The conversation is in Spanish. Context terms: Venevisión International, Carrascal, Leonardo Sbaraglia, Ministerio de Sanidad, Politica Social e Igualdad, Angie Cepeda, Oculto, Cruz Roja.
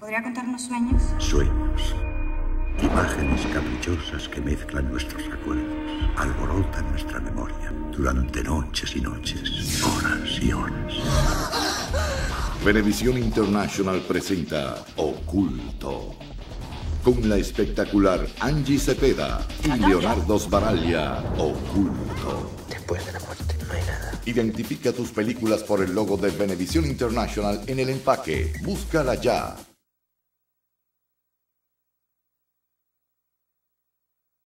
¿Podría contarnos sueños? Sueños. Imágenes caprichosas que mezclan nuestros recuerdos, alborotan nuestra memoria durante noches y noches, horas y horas. Venevisión International presenta Oculto, con la espectacular Angie Cepeda y Leonardo Sbaraglia. Oculto. Después de la muerte no hay nada. Identifica tus películas por el logo de Venevisión International en el empaque. Búscala ya.